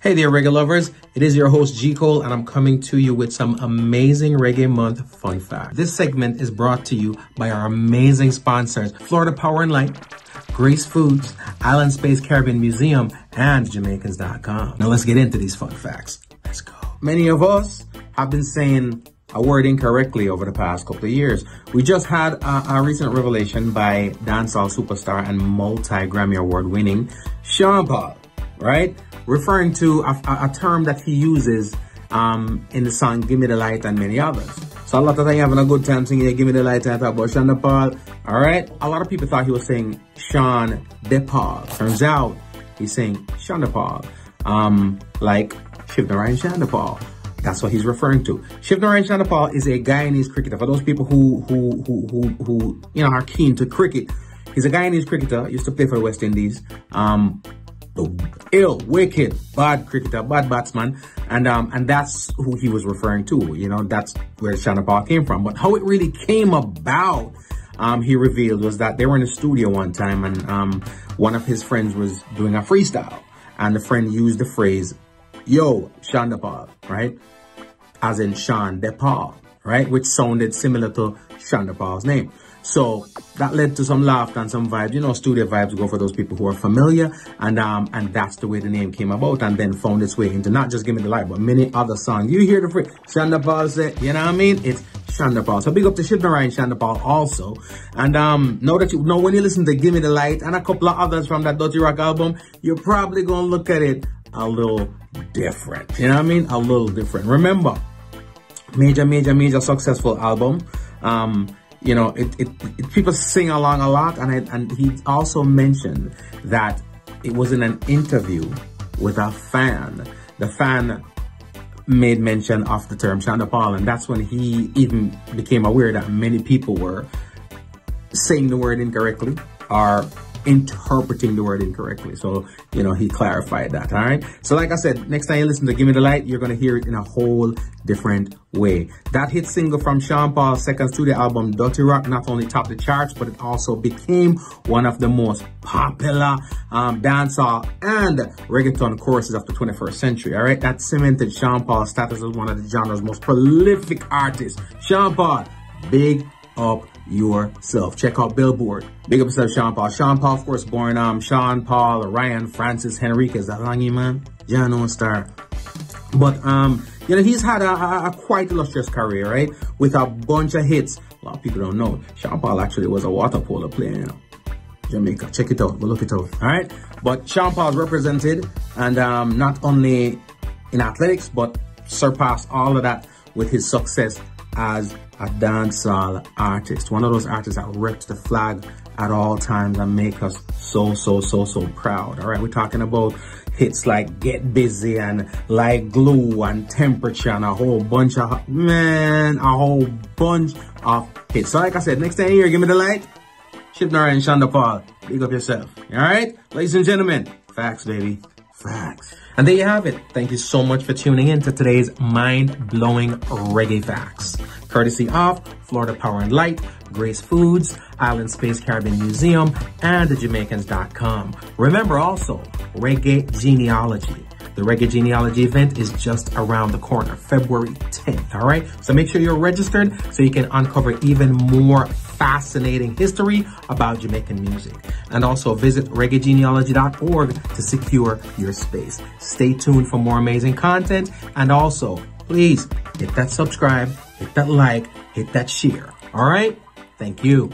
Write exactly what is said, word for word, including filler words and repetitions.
Hey there, reggae lovers. It is your host, G. Cole, and I'm coming to you with some amazing Reggae Month fun facts. This segment is brought to you by our amazing sponsors, Florida Power and Light, Grace Foods, Island Space Caribbean Museum, and Jamaicans dot com. Now let's get into these fun facts. Let's go. Many of us have been saying a word incorrectly over the past couple of years. We just had a, a recent revelation by dancehall superstar and multi-Grammy Award winning Sean Paul, right? Referring to a, a term that he uses um, in the song Gimme the Light and many others. So a lot of time having a good time singing Gimme the Light and about Sean Paul, all right? A lot of people thought he was saying Sean DePaul. Turns out he's saying Chanderpaul, um, like Shivnarine Chanderpaul. That's what he's referring to. Shivnarine Chanderpaul is a Guyanese cricketer. For those people who, who, who, who, who, you know, are keen to cricket, he's a Guyanese cricketer, used to play for the West Indies. Um, the ill, wicked, bad cricketer, bad batsman. And, um, and that's who he was referring to. You know, that's where Chanderpaul came from. But how it really came about, um, he revealed, was that they were in a studio one time and, um, one of his friends was doing a freestyle and the friend used the phrase, yo, Chanderpaul, right? As in Sean DePaul, right? Which sounded similar to Chanderpaul's name. So that led to some laughter and some vibes. You know, studio vibes go for those people who are familiar. And um, and that's the way the name came about and then found its way into not just Gimme the Light, but many other songs. You hear the phrase Chanderpaul say, you know what I mean? It's Chanderpaul. So big up to Shivnarine Chanderpaul also. And um, know that you know when you listen to Gimme the Light and a couple of others from that Dutty Rock album, you're probably gonna look at it a little different. You know what I mean? A little different. Remember, major, major, major successful album. Um, you know, it, it, it people sing along a lot, and I, and he also mentioned that it was in an interview with a fan. The fan made mention of the term Chanderpaul, and that's when he even became aware that many people were saying the word incorrectly or interpreting the word incorrectly. So, you know, he clarified that. All right. So like I said, next time you listen to Gimme the Light, you're going to hear it in a whole different way. That hit single from Sean Paul's second studio album, Dutty Rock, not only topped the charts, but it also became one of the most popular um, dancehall and reggaeton choruses of the twenty-first century. All right. That cemented Sean Paul's status as one of the genre's most prolific artists. Sean Paul, big up yourself. Check out Billboard. Big up yourself, Sean Paul. Sean Paul, of course, born um, Sean Paul, Ryan, Francis, Henriquez. That long, man? John O. Star. But, um, you know, he's had a, a, a quite illustrious career, right? With a bunch of hits. A lot of people don't know. Sean Paul actually was a water polo player, you know. Jamaica. Check it out. We'll look it out. All right? But Sean Paul is represented, and um, not only in athletics, but surpassed all of that with his success as a dancehall artist, one of those artists that reps the flag at all times and make us so, so, so, so proud. All right, we're talking about hits like Get Busy and Like Glue and Temperature and a whole bunch of, man, a whole bunch of hits. So like I said, next time you hear Gimme the Light, Shivnarine Chanderpaul, big up yourself. All right, ladies and gentlemen, facts, baby. Facts. And there you have it. Thank you so much for tuning in to today's mind-blowing reggae facts, courtesy of Florida Power and Light, Grace Foods, Island Space Caribbean Museum, and the Jamaicans dot com. Remember also, Reggae Genealogy. The Reggae Genealogy event is just around the corner, February tenth, all right? So make sure you're registered so you can uncover even more fascinating history about Jamaican music. And also visit reggae genealogy dot org to secure your space. Stay tuned for more amazing content. And also, please hit that subscribe, hit that like, hit that share, all right? Thank you.